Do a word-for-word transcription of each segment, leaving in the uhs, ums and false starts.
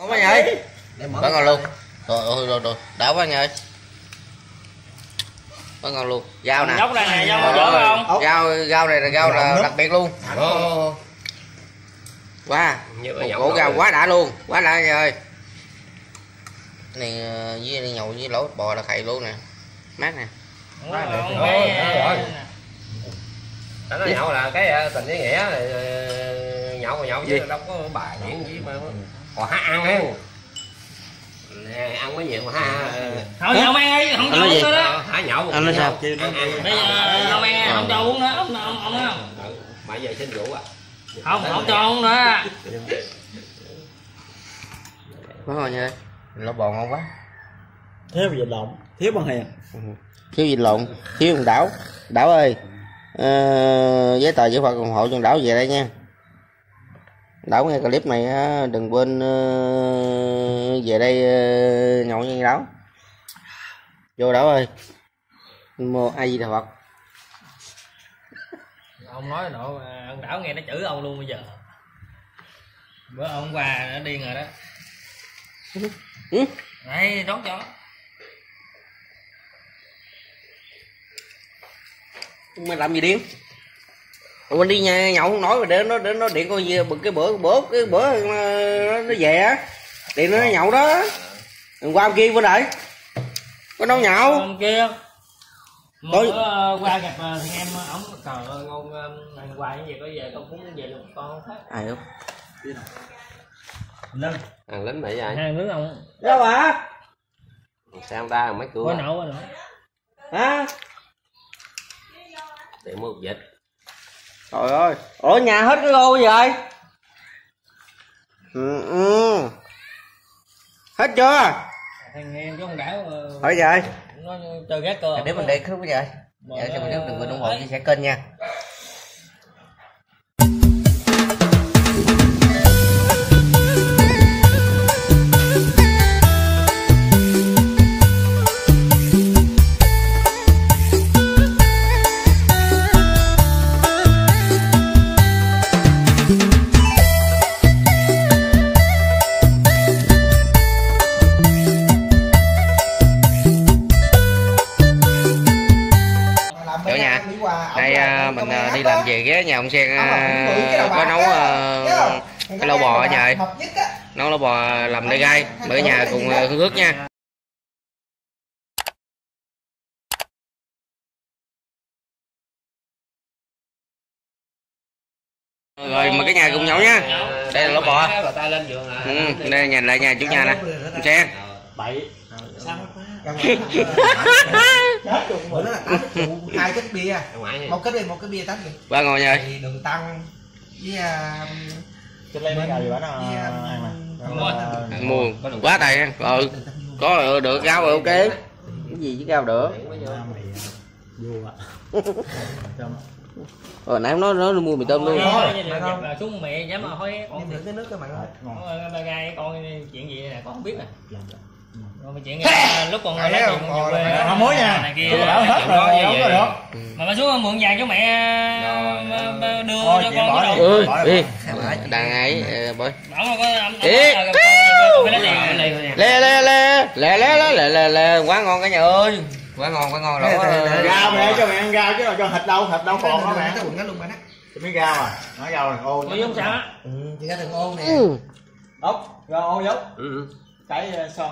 Không anh ơi. Bán ngon luôn. Rồi rồi rồi rồi. Đảo quá anh ơi. Bán ngon luôn. Gao nè. Nhóc này nè, dao mà bữa không? Gao gao này là gao là đặc biệt luôn. Quá. Ổ gao quá đã luôn, quá đã anh ơi. Này với này nhậu với lẩu bò là khậy luôn nè. Mát nè. Quá rồi. Nó nhậu là cái tình với nghĩa thì nhậu mà nhậu chứ đâu có bài diễn gì mà còn há ăn ấy. Nè, ăn có nhiều mà há. Thôi nhậu mang đi, không cho uống nữa đó. Hả nhậu. Anh nói sao? Bây giờ nhậu mang không cho uống nữa, ông ông ông không. Mà giờ xin rượu à. Không, không cho uống nữa. Quá rồi nha. Lẩu bò ngon quá. Thiếu vịt lộn, thiếu bằng hèn. Thiếu vịt lộn, thiếu bằng đảo. Đảo ơi. Uh, giấy tờ giấy phạt ủng hộ cho Đảo về đây nha. Đảo nghe clip này đừng quên uh, về đây uh, nhậu với Đảo. Vô Đảo ơi. Mua ai gì Đà Phật. Ông nói nọ ông Đảo nghe nó chửi ông luôn bây giờ. Bữa ông qua nó điên rồi đó. Ừ. Đấy đón cho. Mày làm gì điên? Ủa đi nhà nhậu không nói mà để nó để nó điện coi gì cái bữa bữa cái bữa nó về á. Điện nó nhậu đó. Đừng qua ông kia bên lại. Có đâu nhậu. Ông kia. Tối qua gặp thằng em ổng trời ơi ngon ngày qua cái gì có về không muốn về được con hết. Ai không? Lên. Hàng lính mày ai? Hàng lính ông. Đâu hả? Sao ta mấy cửa. Có nổ rồi. Hả? Để mua dịch. Trời ơi, ở nhà hết cái lô vậy? Ừ, ừ. Hết chưa? Thằng em chứ không đảo. Hỏi vậy? Nó chơi gác cơ. Để mình để khúc vậy. Dạ cho mình nếu đừng quên ủng hộ chia sẻ kênh nha. Nay mình đi làm về ghé nhà ông Sen có nấu cái lẩu bò ở nhà ơi. Nấu lẩu bò làm lê gai. Bữa nhà cùng hương ước nha. Rồi mà cái nhà cùng nhậu nha. Đây là lẩu bò. Ừ, đây là nhà lại nhà chủ nhà nè. Ông Sen. Bữa đó là tám triệu, hai cái bia, một cái bia, một cái bia tám triệu. Ba ngồi nha. Đường tăng với trên lên cái gì bán mua quá tài ăn. Ừ. Có được gao rồi ok. Cái gì chứ gao được. Ờ nãy nó nó mua mì tôm luôn. Xuống mẹ dám mà thôi con cái nước các bạn ơi. Con gai con chuyện gì nè con không biết nè. Rồi chuyện lúc còn nói chuyện nhiều về nó muối nha. Này kia hết rồi đó. Mà bà xuống mượn vàng cho mẹ đưa cho con cái đồ. Đi. Đàn ấy bởi. Không có âm lè lè lè lè lè lè lè quá ngon cả nhà ơi. Quá ngon quá ngon lẩu. Gao mẹ cho mẹ ăn gao chứ cho thịt đâu thịt đâu còn đó mẹ. Quần nó luôn mẹ đó. Miếng gao à, nó gao thằng ô. Nó sao á? Ừ, chị ra thằng ô nè. Ốc, gao ô dốc. Cái so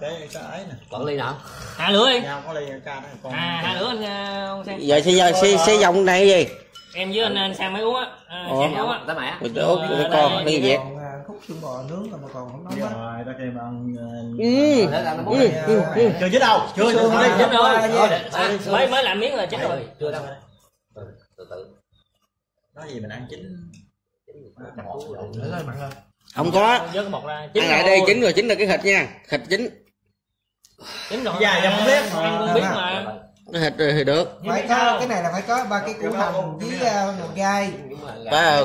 cái cái ấy nè. Còn ly nào? Hai lửa đi. Không có ly ca đó còn. À hai lửa anh ông Sang. Giờ sẽ sẽ sẽ dòng này gì? Em với anh anh Sang mới uống á. Sang uống á, tới mẹ. Mình uống con đi vậy. Khúc xương bò nướng mà còn không nóng á. Rồi ta kêu mà ăn chưa chứ đâu. Chưa chưa thôi, chết rồi. Mới mới làm miếng là chết rồi. Chưa đâu. Từ từ. Nói gì mình ăn chín chín nữa mặn hơn. Không có ăn lại đây chín rồi chín là cái thịt nha, thịt chín chín rồi dạ dạ không biết ăn cũng biết mà cái thịt thì được phải có cái này là phải có ba cái củ hành với một gai ba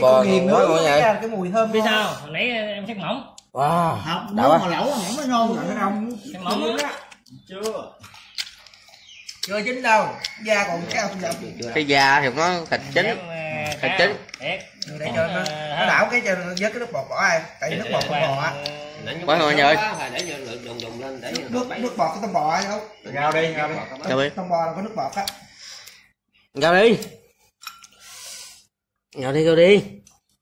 bò nghiền nữa mọi người cái mùi thơm biết sao hồi nãy em xách mỏng wow đậu lẩu mỏng nó ngon cái ông mỏng chưa Chưa chín đâu, da còn cái cái da thì nó thịt chín, thịt chín. Đưa đây cho nó, nó đảo cái cho vớt cái nước bọt bỏ ai, tại vì nước bọt không bò á. Bỏ thôi nha ơi. Nước nước bọt cái tôm bò ai không? Ngao đi, ngao đi. Ngao đi. Tôm bò là có nước bọt á. Ngao đi. Ngao đi, ngao đi.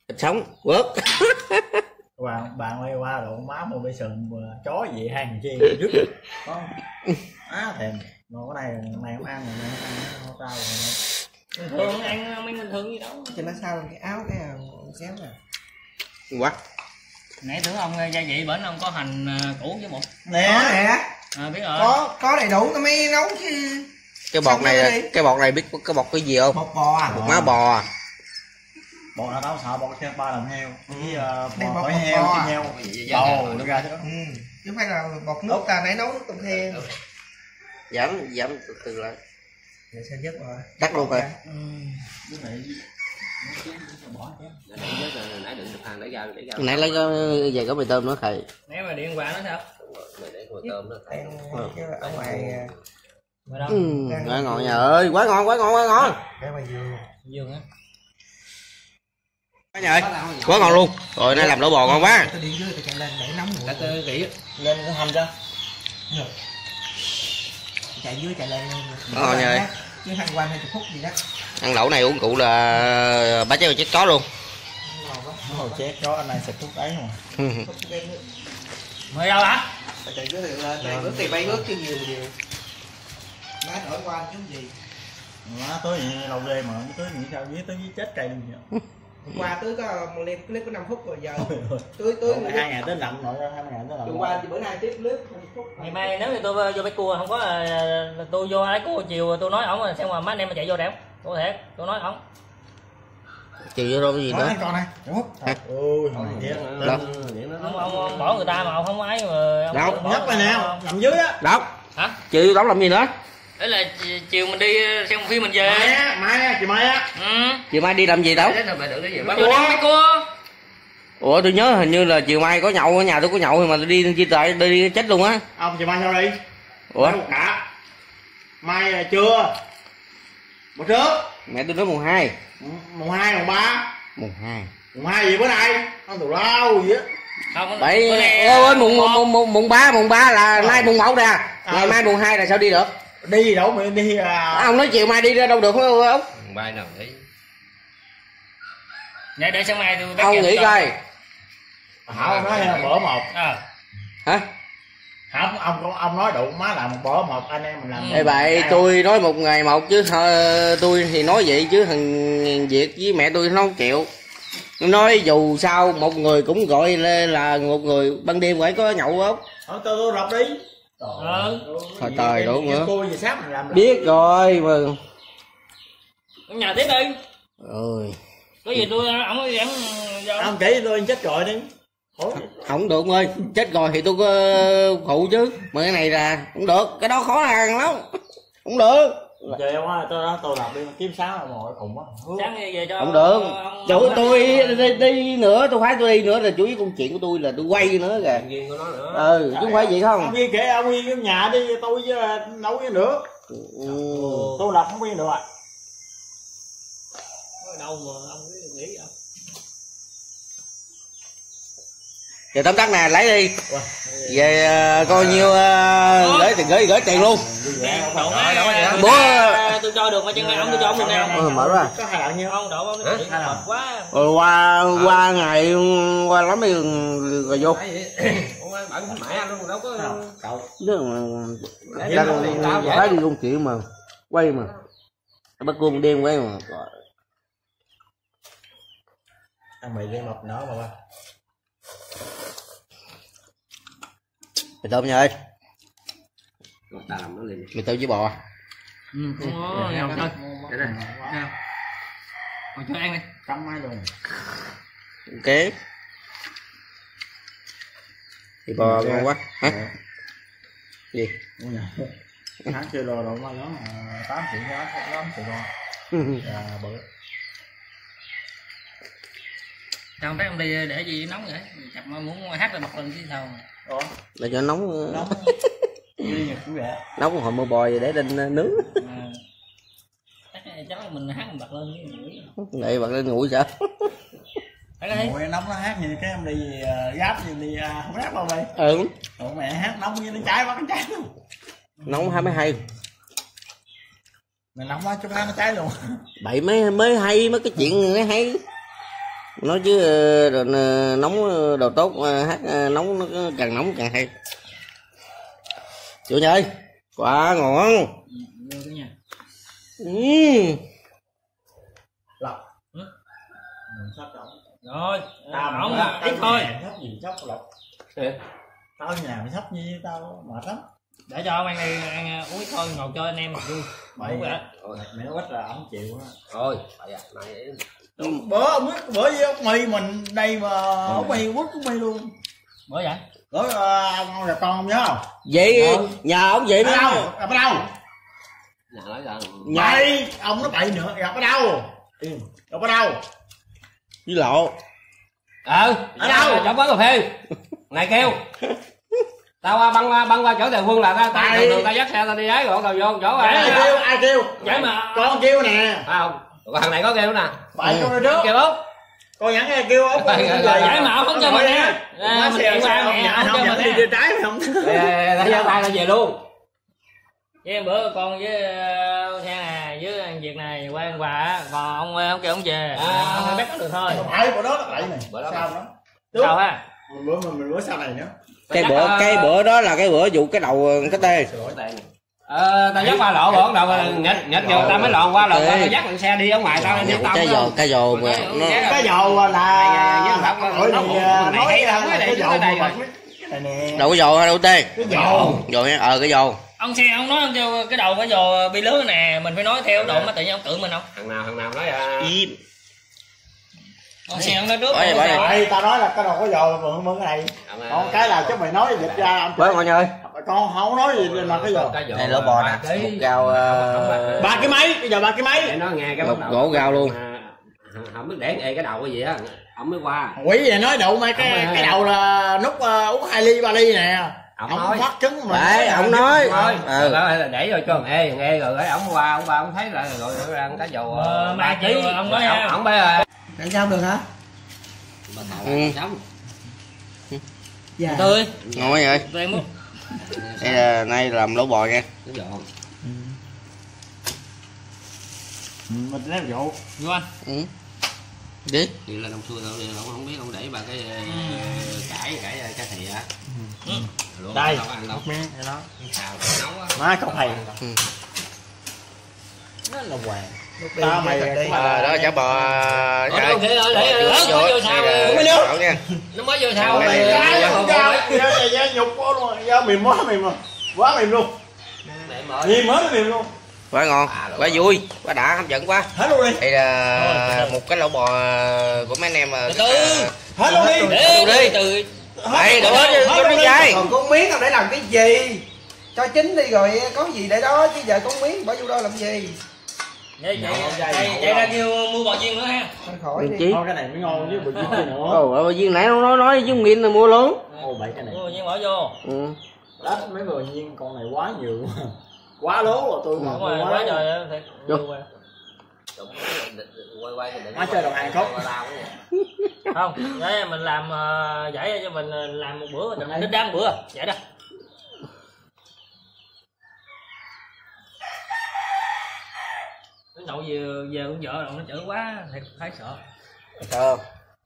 Thịt sống, quớt. Bạn bạn quay qua độ má mua bê sừng chó gì hàng chi dứt có á thèm nó cái này này không ăn này không ăn tao thường ăn mấy bình thường gì đâu thì nó sao cái áo cái kéo nè quá nãy tưởng ông gia vị bển ông có hành củ với bột nè nè à, biết rồi có có đầy đủ cái mấy nấu chứ cái bột này cái, cái bột này biết cái bột cái gì không bột bò à? Bột má bò bột là tao sợ bột xe ba làm heo với uh, bò phải heo với heo bầu nó ra chứ đó ừ. Chứ phải là bột nước ta nãy nấu tôm heo giảm giảm từ từ lại để xem giúp rồi cắt luôn rồi nãy lấy về có mì tôm nữa thầy nếu mà điện quả nó sao mì tôm nó thầy ở ngoài quá ngon nhà ơi quá ngon quá ngon quá ngon á quá quá ngon luôn rồi nay làm lẩu bò ngon quá lên hầm cho chạy dưới chạy lên ngon rồi chứ ăn quanh hai mươi phút gì đó ăn lẩu này uống cụ là bá cháu chết chó luôn hồi chết chó anh này xịt thuốc ấy rồi mời đâu hả chạy dưới thì lên chạy nước thì bay nước chứ nhiều nhiều má nổi quan chứ gì má tối vậy lâu đêm mà tối nghĩ sao biết tới chết chạy luôn hôm qua tưới có một clip clip có năm phút rồi giờ tưới tưới hai ngày tới lạnh rồi hai ngày tới lạnh hôm qua thì bữa nay tiếp clip năm phút ngày mai nếu như tôi vô bãi cua không có tôi vô bãi cua chiều tôi nói ổng rồi xem mà mấy anh em mà chạy vô đẻo tôi thiệt tôi nói ổng chiều vô đâu cái gì nữa con này ôi ông bỏ người ta mà không ấy mà đâu nhất là nào nằm dưới á đâu hả chiều đóng làm gì nữa đấy là chiều mình đi xem phim mình về mai mai chiều mai á ừ. Chiều mai đi làm gì đâu cua ủa tôi nhớ hình như là chiều mai có nhậu ở nhà tôi có nhậu thì mà tôi đi chia tay đi, đi chết luôn á ông chiều mai sao đi ủa mai, cả. Mai là trưa buổi trước mẹ tôi nói mùng hai mùng hai mùng ba mùng hai mùng hai gì bữa nay ăn tù lao gì á bảy mùng mùng mùng mùng ba mùng ba là ừ. Nay mùng mẫu nè ngày mai mùng hai là sao đi được đi đâu mà đi à ông nói chiều mai đi ra đâu được phải không ông bay nào đi để để sáng mai tôi ông nghĩ coi Hảo nói là bữa một à. Hả không ông ông nói đủ má làm một bữa một anh em mình làm ừ. Ê vậy tôi nói một ngày một chứ tôi thì nói vậy chứ thằng Việt với mẹ tôi nó không chịu nói dù sao một người cũng gọi là một người ban đêm phải có nhậu không thôi tôi tôi rập đi ờ thôi trời đủ nữa biết rồi mà nhà tiếp đi ơi có gì tôi ổng ông chỉ tôi chết rồi đi không được ơi chết rồi thì tôi có phụ chứ mà cái này là cũng được cái đó khó ăn lắm cũng được trời ông ơi tôi tôi làm đi kiếm sáu là ngồi cùng á sáng về cho không được chủ tôi đi, đi nữa tôi phải tôi đi nữa là chủ yếu công chuyện của tôi là tôi quay nữa kìa ừ chứ không phải vậy không ông kể ông Nguyên cái nhà đi tôi với nấu với nữa tôi lập không quen được à đâu mà ông cứ nghĩ vậy giờ tấm tắc nè lấy đi về uh, coi nhiêu uh, gửi tiền gửi gửi tiền luôn bữa tôi cho được mà chân này ông tôi cho ông được nào mở ra có hai đạo nhiêu không đổ không mệt quá qua qua ngày qua lắm đi rồi vô đang phải đi công chuyện mà quay mà bắt cua đêm quay mà ăn mì lên mập nó mà mì tôm nha ơi mì tôm với bò ừ, ủa, ừ, không, để đây. Còn cho ăn đi cắm máy luôn ok thì bò okay. Ngon quá hả ừ. Gì tháng chưa rồi đâu qua đó tám triệu đó tám triệu đó bự trong cái ông đi để gì nóng vậy chập muốn hát là một lần chứ sao là cho nóng nóng cũng vậy nóng hồi mưa bò vậy để lên nướng cháu mình hát mình bật lên ngủ. Đây bật lên ngủ sao? Ngồi nóng nó hát như cái em đi gáp gì đi à, không hát đâu đây. Ừ. Tụi mẹ hát nóng như nó cháy quá, nó cháy luôn. Nóng hai mới hay. Mày nóng quá chút nó cháy luôn. Bậy mới mới hay mấy cái chuyện nó hay. Nói chứ rồi nóng đồ tốt hát nóng nó càng nóng càng hay. Chủ ơi, quá ngon. Ừ, vô nha. Ừ. Lọc. Ừ. Rồi, tao nóng à, ít thôi. Thấp gì chốc lọc. Thiệt. Tao nhà mày thấp như tao mệt lắm. Để cho ông ăn đi, ăn uống ít thôi, ngồi chơi anh em vui. Mày mày nó quách là không chịu á. Thôi, bậy à, mày bữa ông biết bữa với ông mày mình đây mà ông mày quất của mày luôn. Bữa vậy? Bữa ông gặp con ông nhớ không? Vậy nhà ông vậy mới đâu? Gặp ở đâu? Nhà nói là mày ông nó bậy nữa, gặp ở đâu? Gặp ở đâu? Với lộ. Ờ, ở đâu? Chỗ quán cà phê. Này kêu. Tao băng băng qua chỗ Tề Phương là tao tao tao dắt xe tao đi ấy rồi tao vô chỗ ai kêu ai kêu vậy mà con kêu nè không thằng này có kêu nè bậy con trước kêu út con nhắn nghe kêu út vậy mà không cho mình nè mình không cho mình đi trái không tao giao tay tao về luôn với bữa con với nghe nè với ăn việc này qua ăn quà còn ông ông kêu ông về ông bắt được thôi phải bữa đó lại này bữa đó sao sao ha bữa mình bữa sau này nữa cái bữa à, cái bữa đó là cái bữa vụ cái đầu cái tê ờ tao dắt qua lộ bữa đầu nhặt nhặt vô tao mới lòn qua lòn tao dắt lên xe đi ở ngoài tao đi tao cái dồ cái dồ mà cái dồ là nói là cái dồ đầu cái dồ hay đâu tê cái dồ dồ ờ cái dồ ông xe ông nói ông kêu cái đầu cái dồ bị lứa nè mình phải nói theo độ mà tự nhiên ông cự mình không thằng nào thằng nào nói im con xe ông nói trước tao nói là cái đồ có dầu mượn mượn cái này còn cái là chứ mày nói dịch ra ông bớt coi ơi con không nói gì là cái dầu này lỗ bò nè một gào ba cái máy bây giờ ba cái máy nó nghe cái gỗ gào luôn không biết để cái đầu cái gì á ông mới qua quỷ vậy nói đậu mày cái cái đầu là nút uống hai ly ba ly nè ông phát trứng mà ông nói để rồi cho nghe nghe rồi cái ông qua ông qua ông thấy là rồi ăn cái dầu ba chỉ ông nói ông bé tại sao được hả? Ừ. Dạ. Tươi. Ngon vậy. Đây là nay làm lẩu bò nha. Lẩu bò. Ừ. Mình lấy rượu. Vô anh. Ừ. Đi. Thì là đồng xưa đâu thì ông không biết ông để bà cái cải cải cá thìa. Ừ. Đây. Đó. Má cậu thầy. Ừ. Nó là hoàng. Tao mày à, đó chả bò trời để vô sao nó mới vô sao nhục quá luôn mềm quá mềm rồi quá mềm luôn mềm hết mềm luôn quá ngon quá vui quá đã hấp dẫn quá hết luôn đi đây là một cái lẩu bò của mấy anh em hết luôn đi đi từ đây đổ hết còn con miếng không để làm cái gì cho chín đi rồi có gì để đó chứ giờ con miếng bỏ vô đó làm gì vậy vậy ra kêu mua bò chiên nữa ha khỏi đi cái này mới ngon chứ bò chiên nữa ồ bò chiên nãy nó nói nói chứ nghiên là mua luôn ồ bảy cái này mua nhiên bỏ vô ừ đó mấy người nhiên con này quá nhiều quá lố rồi tôi mà quá trời thiệt vô quay quay quá chơi đồ ăn khóc không đấy mình làm giải cho mình làm một bữa đừng đích đáng bữa vậy đó nhậu về về con vợ rồi nó chửi quá thiệt thấy sợ sợ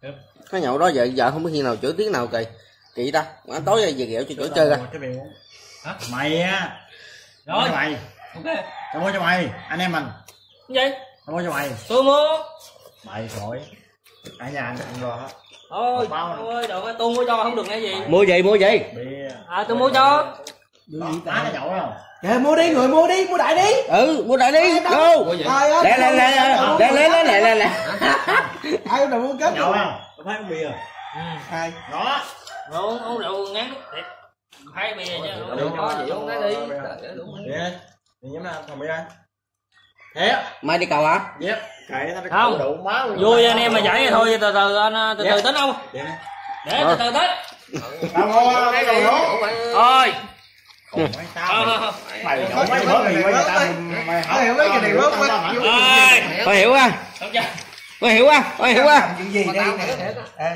ừ. Cái nhậu đó vợ vợ không biết khi nào chửi tiếng nào kỳ kỳ ta mà tối về ghẹo cho chửi chơi ra hả mày á rồi mày ok tao mua cho mày anh em mình cái gì tao mua cho mày tôi mua mày khỏi ở nhà anh ăn rồi ôi tao ơi đừng tôi mua cho không được nghe gì mua gì mua gì à tôi mua cho á nó nhậu đâu kệ mua đi người mua đi mua đại đi ừ mua đại đi vô lẹ lẹ lẹ lẹ lẹ lẹ lẹ lẹ ai cũng đừng uống kết nhậu không phải uống bia hai đó uống uống rượu ngán thiệt hai bia chứ uống có gì uống cái đi bia đi nhắm ra thằng bia thiệt mai đi cầu hả thiệt kệ nó không đủ má vui anh em mà giải thôi từ từ anh từ từ tính không để từ từ tính tao mua cái đồ đó thôi Còn mấy tao mày hiểu mấy người ta mày hiểu mấy cái này rớt quá. Mày hiểu không? Mày hiểu không? Mày hiểu không? Chuyện gì đây? Ê.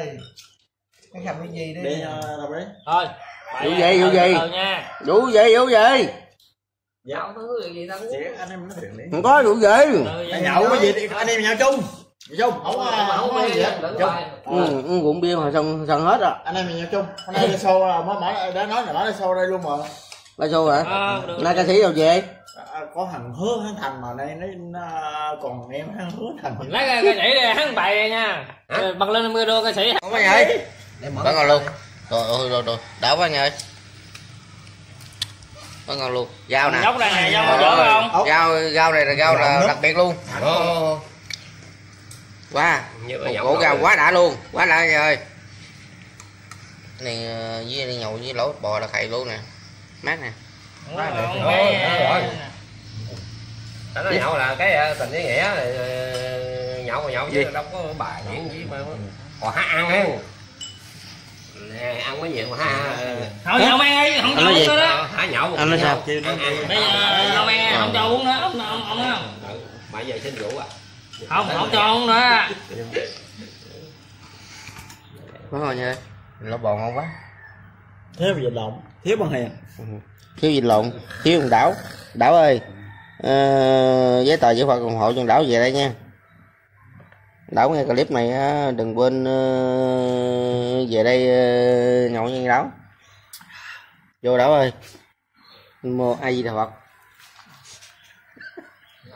Cái làm cái gì đây? Đi đồng đấy. Thôi. Vụ gì vụ gì? Vụ gì vụ gì? Nhậu thứ gì tao anh em nói chuyện đi. Không có vụ gì. Nhậu cái gì anh em nhậu chung. Chung, không không bia gì ừ, cũng bia mà xong xong hết rồi. Anh em mình nhậu chung. Hôm nay show mới mở đã nói là mở show đây luôn rồi. Là show hả? À, nay ca sĩ đâu về? À, có thằng Hứa Hán Thành mà nay nó còn em Hứa Hán Thành. Lấy ca sĩ đi hắn bày nha. Bật lên mưa đô ca sĩ. Không phải vậy. Bật ngon luôn. Rồi ơi rồi rồi, đã quá anh ơi. Bật ngon luôn. Dao nè. Dốc đây nè, dao được không? Dao dao này là dao là đặc biệt luôn. Quá, cổ gà quá đã luôn, quá đã anh ơi. Cái này với này nhậu với lẩu bò là khầy luôn nè. Mát nè. Quá rồi, rồi. Rồi. Nó nhậu, nhậu là cái tình ý nghĩa thì nhậu mà nhậu chứ đâu có bài diễn gì mà. Còn há ăn ấy. Nè, ăn mấy chuyện mà há. Thôi nhậu mày đi, không cho uống nữa. Hả nhậu. Anh nói sao? Bây giờ nhậu mày không cho uống nữa, ông ông ông không. Bây giờ xin rượu à. Không, không cho ông nữa. Quá rồi nha. Lẩu bò ngon quá. Thiếu vịt lộn, thiếu bằng hèn. Thiếu vịt lộn, thiếu thằng Đảo. Đảo ơi, à, giấy tờ giải phạt ủng hộ cho Đảo về đây nha. Đảo nghe clip này đừng quên về đây nhậu với Đảo. Vô Đảo ơi. Mua ai gì Đà Phật.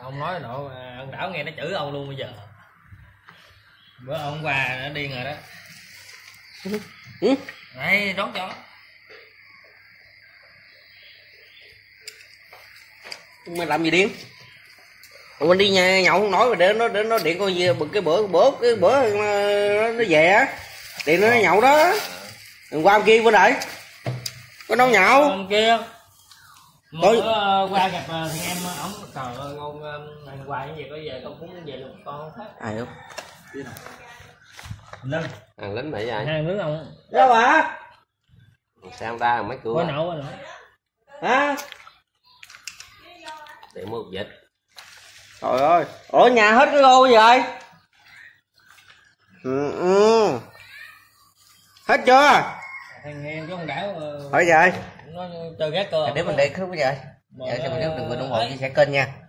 Ông nói nọ ông Đảo nghe nó chửi ông luôn bây giờ. Bữa ông qua nó điên rồi đó. Này đón cho. Mày làm gì điên? Tụi mình đi nhà nhậu không nói mà để nó để nó điện coi gì bực cái bữa bữa cái bữa nó về á. Điện nó nhậu đó. Đừng qua ông kia bên đấy. Có đâu nhậu. Ông kia. Tối qua gặp thằng em ổng trời ơi ngon ăn hoài cái gì có về con muốn về luôn con không hết. Ai không? Lính. Hàng lính mày vậy? Hàng lính ông. Đâu hả? Sao ta mấy cửa. Quá nổ quá nổ. Hả? Để mua dịch. Trời ơi, ở nhà hết cái lô vậy? Ừ ừ. Hết chưa? Thằng em chứ không đảo. Hỏi vậy? Nó chơi ghét cơ. Để mình để khúc vậy. Dạ, cho mình đừng quên ủng hộ chia sẻ kênh nha.